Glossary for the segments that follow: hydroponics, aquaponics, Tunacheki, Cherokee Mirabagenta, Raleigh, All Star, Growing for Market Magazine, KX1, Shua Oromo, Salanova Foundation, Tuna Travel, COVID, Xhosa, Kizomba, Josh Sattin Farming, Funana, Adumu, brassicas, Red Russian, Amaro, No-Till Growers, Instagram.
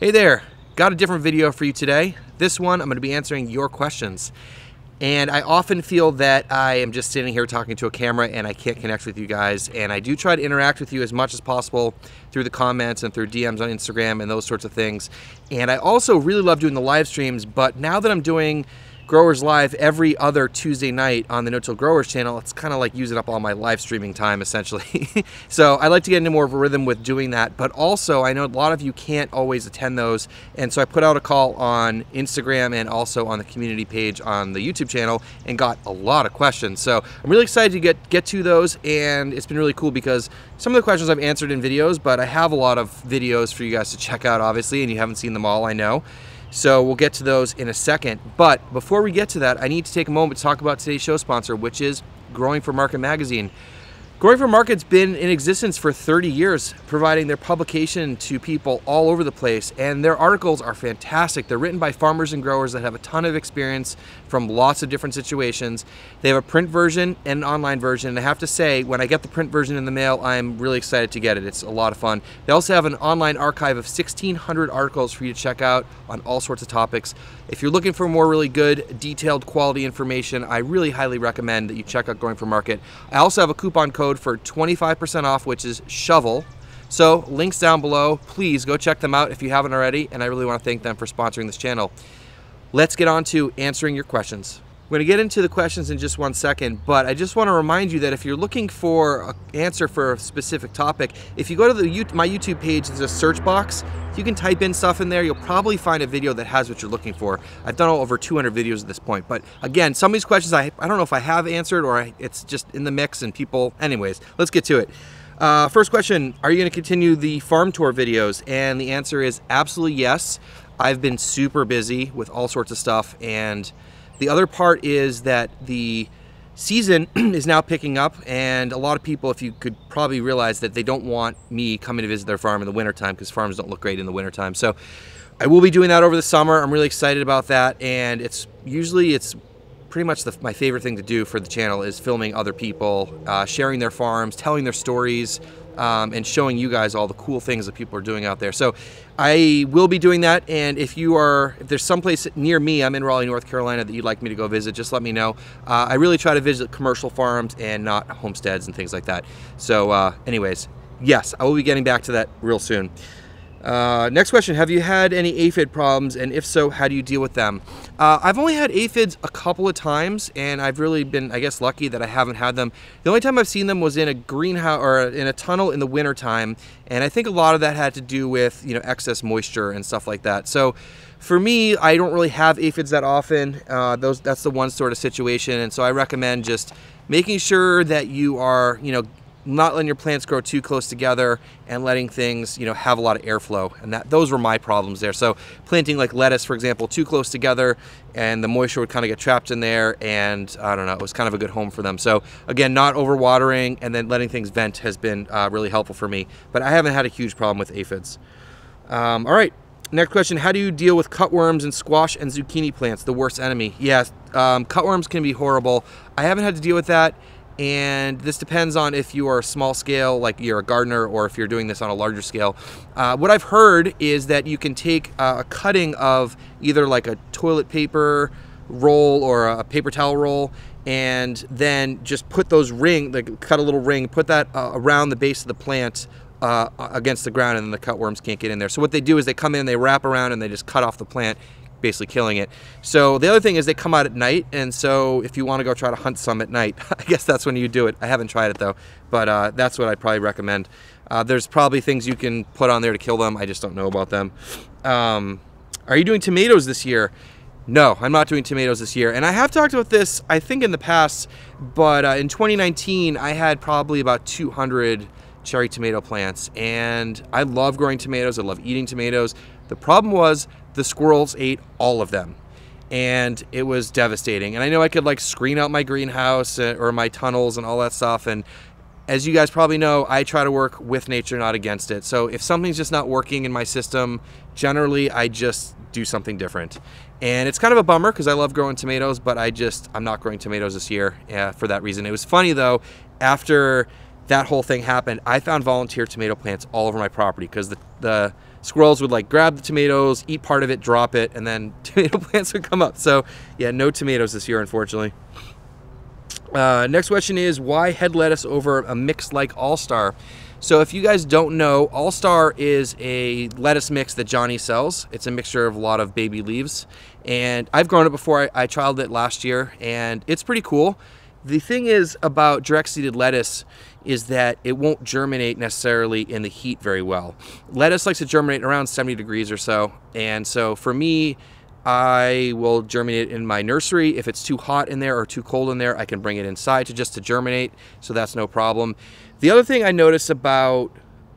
Hey there, got a different video for you today. This one I'm going to be answering your questions. And I often feel that I am just sitting here talking to a camera and I can't connect with you guys. And I do try to interact with you as much as possible through the comments and through DMs on Instagram and those sorts of things. And I also really love doing the live streams, but now that I'm doing Growers Live every other Tuesday night on the No-Till Growers channel, it's kind of like using up all my live streaming time essentially. So I like to get into more of a rhythm with doing that, but also I know a lot of you can't always attend those, and so I put out a call on Instagram and also on the community page on the YouTube channel and got a lot of questions. So I'm really excited to get to those, and it's been really cool because some of the questions I've answered in videos, but I have a lot of videos for you guys to check out obviously, and you haven't seen them all, I know. So we'll get to those in a second. But before we get to that, I need to take a moment to talk about today's show sponsor, which is Growing for Market Magazine. Growing for Market's been in existence for 30 years, providing their publication to people all over the place. And their articles are fantastic. They're written by farmers and growers that have a ton of experience from lots of different situations. They have a print version and an online version. And I have to say, when I get the print version in the mail, I'm really excited to get it. It's a lot of fun. They also have an online archive of 1,600 articles for you to check out on all sorts of topics. If you're looking for more really good, detailed, quality information, I really highly recommend that you check out Growing for Market. I also have a coupon code for 25% off, which is SHOVEL. So links down below, please go check them out if you haven't already, and I really want to thank them for sponsoring this channel. Let's get on to answering your questions. We're going to get into the questions in just one second, but I just want to remind you that if you're looking for an answer for a specific topic, if you go to my YouTube page, there's a search box. You can type in stuff in there. You'll probably find a video that has what you're looking for. I've done over 200 videos at this point, but again, some of these questions I don't know if I have answered or it's just in the mix and people, anyways, let's get to it. First question, are you going to continue the farm tour videos? And the answer is absolutely yes. I've been super busy with all sorts of stuff, and the other part is that the season is now picking up, and a lot of people, if you could probably realize that they don't want me coming to visit their farm in the wintertime because farms don't look great in the wintertime. So I will be doing that over the summer. I'm really excited about that, and it's pretty much my favorite thing to do for the channel is filming other people, sharing their farms, telling their stories, and showing you guys all the cool things that people are doing out there. So I will be doing that, and if there's someplace near me, I'm in Raleigh, North Carolina, that you'd like me to go visit, just let me know. I really try to visit commercial farms and not homesteads and things like that. So anyways, yes, I will be getting back to that real soon. Next question, have you had any aphid problems, and if so, how do you deal with them? I've only had aphids a couple of times, and I've really been, I guess, lucky that I haven't had them. The only time I've seen them was in a greenhouse or in a tunnel in the wintertime, and I think a lot of that had to do with, you know, excess moisture and stuff like that. So for me, I don't really have aphids that often. That's the one sort of situation, and so I recommend just making sure that you are, you know, not letting your plants grow too close together and letting things, you know, have a lot of airflow, and those were my problems there. So planting like lettuce, for example, too close together, and the moisture would kind of get trapped in there, and I don't know, it was kind of a good home for them. So again, not overwatering and then letting things vent has been really helpful for me, but I haven't had a huge problem with aphids. All right, next question, how do you deal with cutworms and squash and zucchini plants, the worst enemy? Yes, cutworms can be horrible. I haven't had to deal with that. And this depends on if you are a small scale, like you're a gardener, or if you're doing this on a larger scale. What I've heard is that you can take a cutting of either like a toilet paper roll or a paper towel roll, and then just put those cut a little ring, put that around the base of the plant against the ground, and then the cutworms can't get in there. So what they do is they come in, they wrap around, and they just cut off the plant, basically killing it. So the other thing is they come out at night, and so if you want to go try to hunt some at night, I guess that's when you do it. I haven't tried it though, but that's what I'd probably recommend. There's probably things you can put on there to kill them. I just don't know about them. Are you doing tomatoes this year? No, I'm not doing tomatoes this year. And I have talked about this, I think, in the past, but in 2019, I had probably about 200 cherry tomato plants, and I love growing tomatoes. I love eating tomatoes. The problem was the squirrels ate all of them, and it was devastating. And I know I could like screen out my greenhouse or my tunnels and all that stuff, and as you guys probably know, I try to work with nature, not against it. So if something's just not working in my system, generally I just do something different. And it's kind of a bummer because I love growing tomatoes, but I'm not growing tomatoes this year for that reason. It was funny though, after that whole thing happened, I found volunteer tomato plants all over my property because the squirrels would like grab the tomatoes, eat part of it, drop it, and then tomato plants would come up. So yeah, no tomatoes this year, unfortunately. Next question is, why head lettuce over a mix like All Star? So if you guys don't know, All Star is a lettuce mix that Johnny sells. It's a mixture of a lot of baby leaves. And I've grown it before. I trialed it last year, and it's pretty cool. The thing is about direct-seeded lettuce is that it won't germinate necessarily in the heat very well. Lettuce likes to germinate around 70 degrees or so. And so for me, I will germinate in my nursery. If it's too hot in there or too cold in there, I can bring it inside to just to germinate. So that's no problem. The other thing I noticed about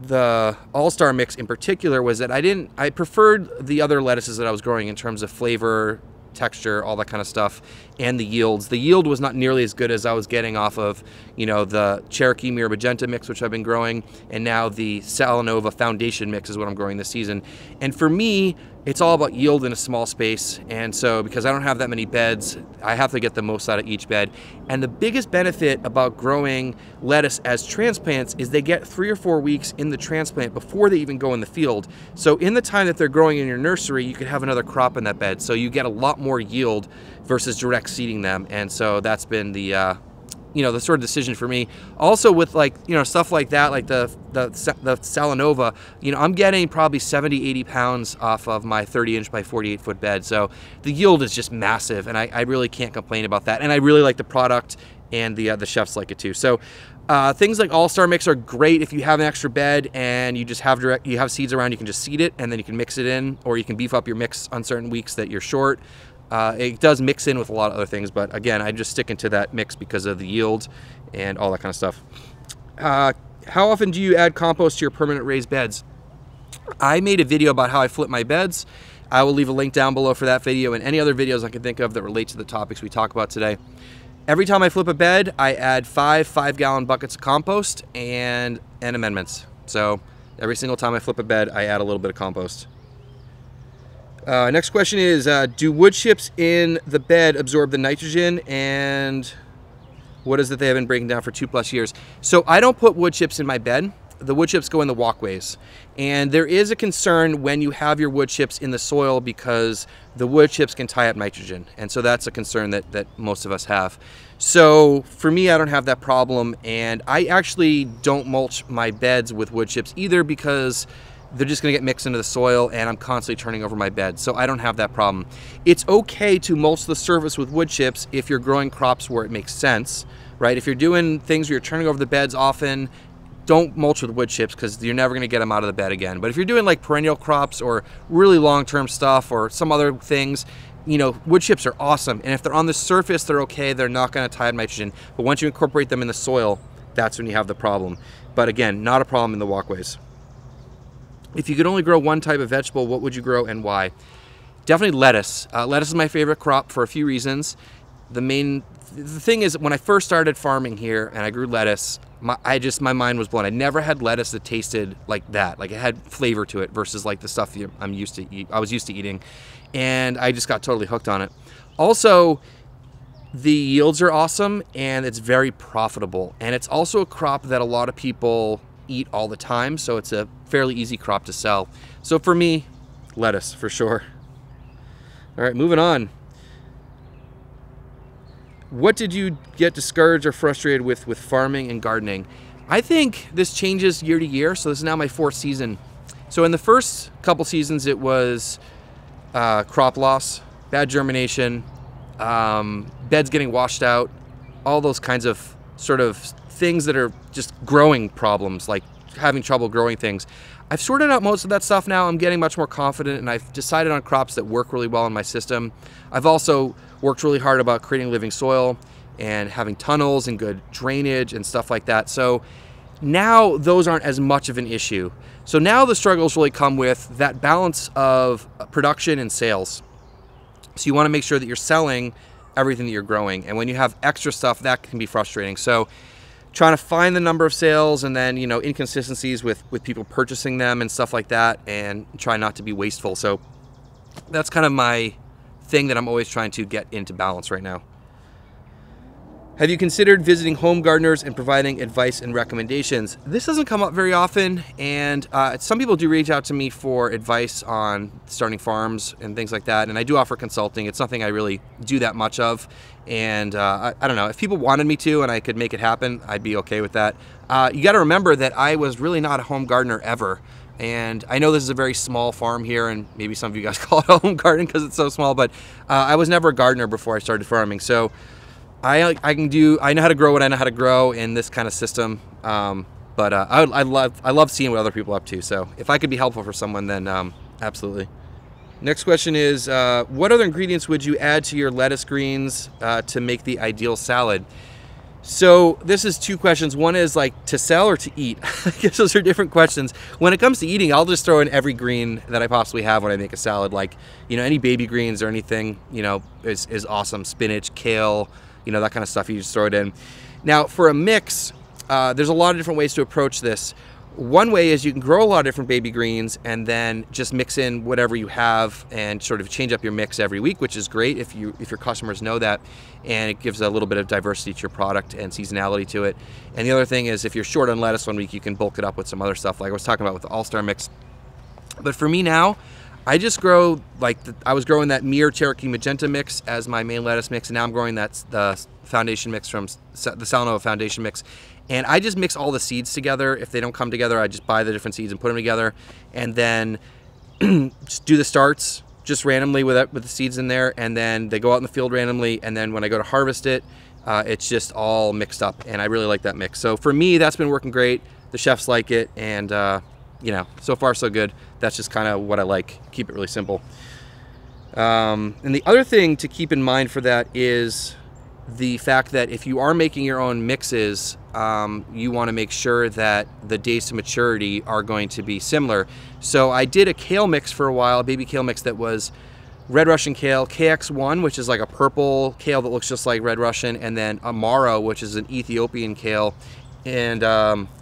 the All-Star mix in particular was that I preferred the other lettuces that I was growing in terms of flavor, texture, all that kind of stuff, and the yields. The yield was not nearly as good as I was getting off of, you know, the Cherokee Mirabagenta mix, which I've been growing, and now the Salanova Foundation mix is what I'm growing this season. And for me, it's all about yield in a small space. And so because I don't have that many beds, I have to get the most out of each bed. And the biggest benefit about growing lettuce as transplants is they get 3 or 4 weeks in the transplant before they even go in the field. So in the time that they're growing in your nursery, you could have another crop in that bed. So you get a lot more yield versus direct seeding them. And so that's been the, you know, the sort of decision for me. Also with like, you know, stuff like that, like the Salanova, you know, I'm getting probably 70, 80 pounds off of my 30-inch by 48-foot bed. So the yield is just massive, and I really can't complain about that. And I really like the product, and the chefs like it too. So things like All-Star mix are great if you have an extra bed and you just have you have seeds around, you can just seed it and then you can mix it in, or you can beef up your mix on certain weeks that you're short. It does mix in with a lot of other things, but again, I just stick into that mix because of the yield and all that kind of stuff. How often do you add compost to your permanent raised beds? I made a video about how I flip my beds. I will leave a link down below for that video and any other videos I can think of that relate to the topics we talk about today. Every time I flip a bed, I add five 5-gallon buckets of compost and amendments. So every single time I flip a bed, I add a little bit of compost. Next question is, do wood chips in the bed absorb the nitrogen, and what is it they have been breaking down for 2+ years? So I don't put wood chips in my bed. The wood chips go in the walkways. And there is a concern when you have your wood chips in the soil because the wood chips can tie up nitrogen. And so that's a concern that most of us have. So for me, I don't have that problem. And I actually don't mulch my beds with wood chips either because they're just gonna get mixed into the soil, and I'm constantly turning over my bed, so I don't have that problem. It's okay to mulch the surface with wood chips if you're growing crops where it makes sense, right? If you're doing things where you're turning over the beds often, don't mulch with wood chips because you're never gonna get them out of the bed again. But if you're doing like perennial crops or really long-term stuff or some other things, you know, wood chips are awesome. And if they're on the surface, they're okay. They're not gonna tie up nitrogen. But once you incorporate them in the soil, that's when you have the problem. But again, not a problem in the walkways. If you could only grow one type of vegetable, what would you grow and why? Definitely lettuce. Lettuce is my favorite crop for a few reasons. The thing is, when I first started farming here and I grew lettuce, my mind was blown. I never had lettuce that tasted like that. Like, it had flavor to it versus like the stuff I was used to eating. And I just got totally hooked on it. Also, the yields are awesome and it's very profitable. And it's also a crop that a lot of people eat all the time, so it's a fairly easy crop to sell. So for me, lettuce for sure. All right, moving on. What did you get discouraged or frustrated with farming and gardening? I think this changes year to year, so this is now my 4th season. So in the first couple seasons, it was crop loss, bad germination, beds getting washed out, all those kinds of sort of things that are just growing problems, like having trouble growing things. I've sorted out most of that stuff now. I'm getting much more confident, and I've decided on crops that work really well in my system. I've also worked really hard about creating living soil and having tunnels and good drainage and stuff like that. So now those aren't as much of an issue. So now the struggles really come with that balance of production and sales. So you want to make sure that you're selling everything that you're growing. And when you have extra stuff, that can be frustrating. So trying to find the number of sales, and then, you know, inconsistencies with people purchasing them and stuff like that, and try not to be wasteful. So that's kind of my thing that I'm always trying to get into balance right now. Have you considered visiting home gardeners and providing advice and recommendations? This doesn't come up very often, and some people do reach out to me for advice on starting farms and things like that, and I do offer consulting. It's something I really do that much of, and I don't know. If people wanted me to and I could make it happen, I'd be okay with that. You gotta remember that I was really not a home gardener ever. And I know this is a very small farm here, and maybe some of you guys call it a home garden because it's so small, but I was never a gardener before I started farming. So I know how to grow what I know how to grow in this kind of system. I love seeing what other people are up to. So if I could be helpful for someone, then absolutely. Next question is, what other ingredients would you add to your lettuce greens to make the ideal salad? So this is two questions. One is like to sell or to eat. I guess those are different questions. When it comes to eating, I'll just throw in every green that I possibly have when I make a salad. Like, you know, any baby greens or anything, you know, is awesome. Spinach, kale, you know, that kind of stuff, you just throw it in. Now for a mix, there's a lot of different ways to approach this. One way is you can grow a lot of different baby greens and then just mix in whatever you have and sort of change up your mix every week, which is great if your customers know that, and it gives a little bit of diversity to your product and seasonality to it. And the other thing is, if you're short on lettuce one week, you can bulk it up with some other stuff like I was talking about with the All Star mix. But for me now, I just grow like I was growing that Mir Cherokee Magenta mix as my main lettuce mix, and now I'm growing the foundation mix from the Salanova Foundation mix. And I just mix all the seeds together. If they don't come together, I just buy the different seeds and put them together, and then just do the starts just randomly with the seeds in there, and then they go out in the field randomly, and then when I go to harvest it, it's just all mixed up, and I really like that mix. So for me, that's been working great. The chefs like it, and you know, so far so good. That's just kind of what I like. Keep it really simple. And the other thing to keep in mind for that is the fact that if you are making your own mixes, you want to make sure that the days to maturity are going to be similar. So I did a kale mix for a while, a baby kale mix that was Red Russian kale, KX1, which is like a purple kale that looks just like Red Russian, and then Amaro, which is an Ethiopian kale. And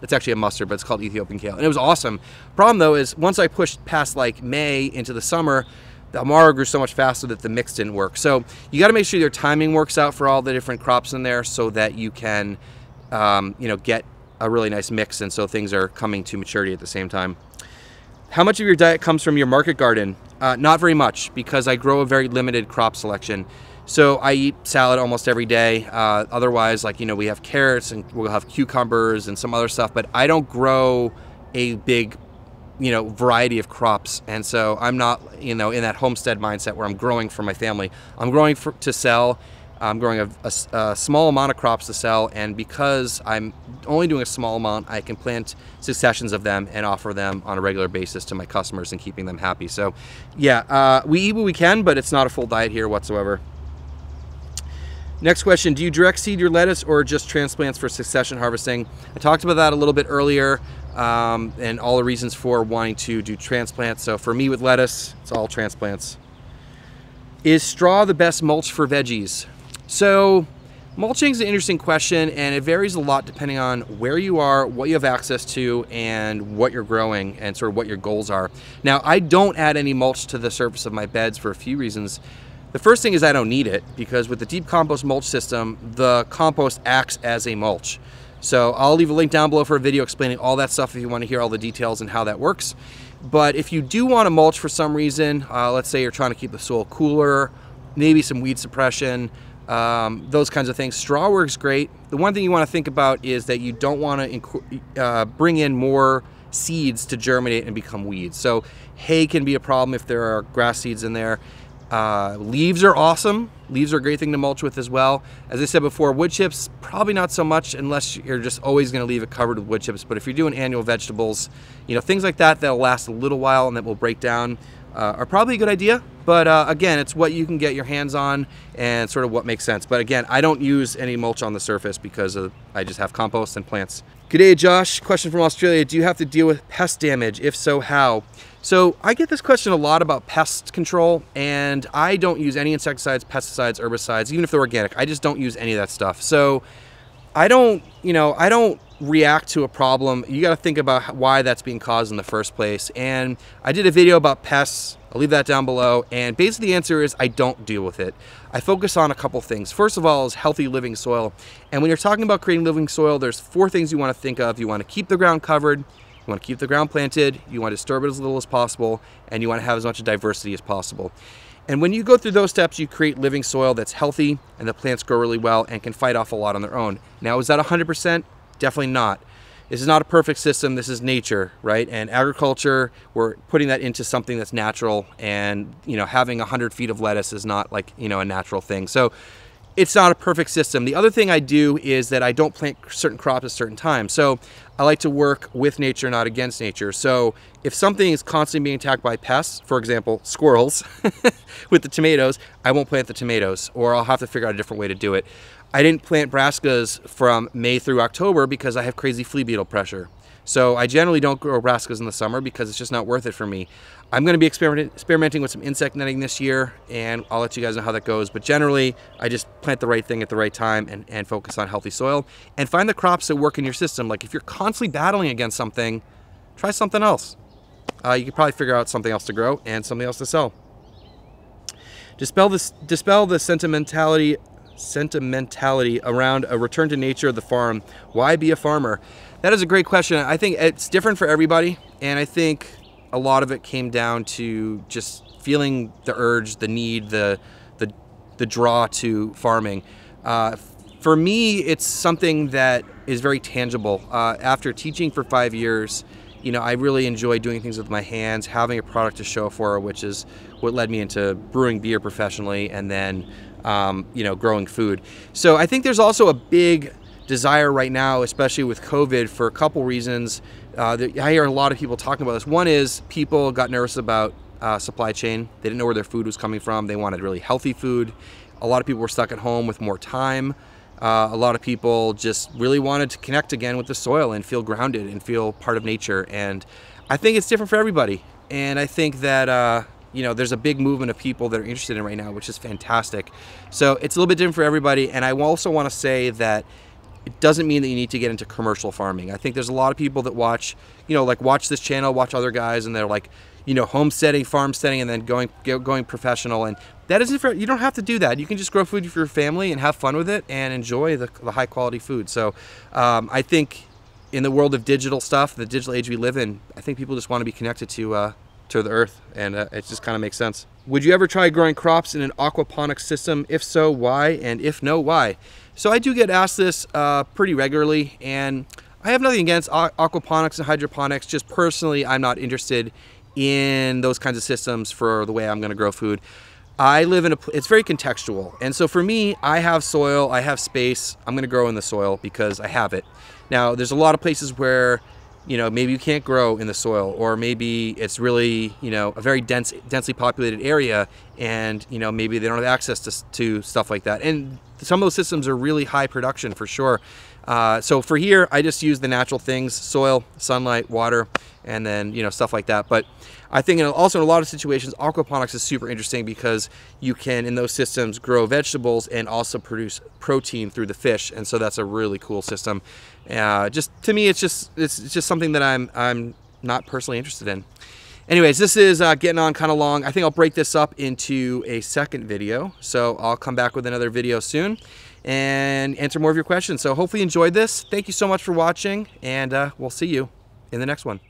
it's actually a mustard, but it's called Ethiopian kale. And it was awesome. Problem though is, once I pushed past like May into the summer, the Amaro grew so much faster that the mix didn't work. So you got to make sure your timing works out for all the different crops in there so that you can, you know, get a really nice mix, and so things are coming to maturity at the same time. How much of your diet comes from your market garden? Not very much, because I grow a very limited crop selection. So I eat salad almost every day. Otherwise, like, you know, we have carrots and we'll have cucumbers and some other stuff, but I don't grow a big, you know, variety of crops. And so I'm not, you know, in that homestead mindset where I'm growing for my family. I'm growing to sell. I'm growing a small amount of crops to sell. And because I'm only doing a small amount, I can plant successions of them and offer them on a regular basis to my customers and keeping them happy. So yeah, we eat what we can, but it's not a full diet here whatsoever. Next question, do you direct seed your lettuce or just transplants for succession harvesting? I talked about that a little bit earlier, and all the reasons for wanting to do transplants. So for me with lettuce, it's all transplants. Is straw the best mulch for veggies? So mulching is an interesting question, and it varies a lot depending on where you are, what you have access to, and what you're growing, and sort of what your goals are. Now, I don't add any mulch to the surface of my beds for a few reasons. The first thing is I don't need it, because with the deep compost mulch system, the compost acts as a mulch. So I'll leave a link down below for a video explaining all that stuff if you want to hear all the details and how that works. But if you do want to mulch for some reason, let's say you're trying to keep the soil cooler, maybe some weed suppression, those kinds of things, straw works great. The one thing you want to think about is that you don't want to bring in more seeds to germinate and become weeds. So hay can be a problem if there are grass seeds in there. Leaves are awesome. Leaves are a great thing to mulch with as well. As I said before, wood chips, probably not so much, unless you're just always gonna leave it covered with wood chips. But if you're doing annual vegetables, you know, things like that, that'll last a little while and that will break down, are probably a good idea. But again, it's what you can get your hands on and sort of what makes sense. But again, I don't use any mulch on the surface because I just have compost and plants. G'day Josh, question from Australia. Do you have to deal with pest damage? If so, how? So I get this question a lot about pest control, and I don't use any insecticides, pesticides, herbicides, even if they're organic. I just don't use any of that stuff. So I don't react to a problem, you got to think about why that's being caused in the first place. And I did a video about pests. I'll leave that down below. And basically the answer is I don't deal with it. I focus on a couple things. First of all is healthy living soil. And when you're talking about creating living soil, there's four things you want to think of. You want to keep the ground covered, you want to keep the ground planted, you want to disturb it as little as possible, and you want to have as much diversity as possible. And when you go through those steps, you create living soil that's healthy and the plants grow really well and can fight off a lot on their own. Now, is that 100%? Definitely not. This is not a perfect system. This is nature, right? And agriculture, we're putting that into something that's natural, and, you know, having 100 feet of lettuce is not like, you know, a natural thing. So it's not a perfect system. The other thing I do is that I don't plant certain crops at certain times. So I like to work with nature, not against nature. So if something is constantly being attacked by pests, for example, squirrels with the tomatoes, I won't plant the tomatoes, or I'll have to figure out a different way to do it. I didn't plant brassicas from May through October because I have crazy flea beetle pressure. So I generally don't grow brassicas in the summer because it's just not worth it for me. I'm going to be experimenting with some insect netting this year, and I'll let you guys know how that goes. But generally, I just plant the right thing at the right time and focus on healthy soil and find the crops that work in your system. Like if you're constantly battling against something, try something else. You can probably figure out something else to grow and something else to sell. Dispel the sentimentality around a return to nature of the farm. Why be a farmer? That is a great question. I think it's different for everybody, and I think a lot of it came down to just feeling the urge, the need, the draw to farming. For me, it's something that is very tangible. After teaching for 5 years, you know, I really enjoy doing things with my hands, having a product to show for it, which is what led me into brewing beer professionally, and then you know, growing food. So I think there's also a big desire right now, especially with COVID, for a couple reasons. I hear a lot of people talking about this. One is people got nervous about supply chain. They didn't know where their food was coming from. They wanted really healthy food. A lot of people were stuck at home with more time. A lot of people just really wanted to connect again with the soil and feel grounded and feel part of nature. And I think it's different for everybody. And I think that, you know, there's a big movement of people that are interested in it right now, which is fantastic. So it's a little bit different for everybody. And I also want to say that it doesn't mean that you need to get into commercial farming. I think there's a lot of people that watch, you know, like watch this channel, watch other guys, and they're like, you know, homesteading, farmsteading, and then going professional. And that isn't for, you don't have to do that. You can just grow food for your family and have fun with it and enjoy the high quality food. So I think in the world of digital stuff, the digital age we live in, I think people just want to be connected to the earth, and it just kind of makes sense. Would you ever try growing crops in an aquaponic system? If so, why? And if no, why? So I do get asked this pretty regularly, and I have nothing against aquaponics and hydroponics. Just personally, I'm not interested in those kinds of systems for the way I'm going to grow food. I live in a, it's very contextual. And so for me, I have soil, I have space, I'm going to grow in the soil because I have it. Now, there's a lot of places where, you know, maybe you can't grow in the soil, or maybe it's really, you know, a very densely populated area, and, you know, maybe they don't have access to stuff like that. And some of those systems are really high production for sure. So for here, I just use the natural things: soil, sunlight, water, and then, you know, stuff like that. But I think also in a lot of situations, aquaponics is super interesting because you can, in those systems, grow vegetables and also produce protein through the fish. And so that's a really cool system. Just to me, it's just something that I'm not personally interested in. Anyways, this is getting on kind of long. I think I'll break this up into a second video. So I'll come back with another video soon and answer more of your questions. So hopefully you enjoyed this. Thank you so much for watching, and we'll see you in the next one.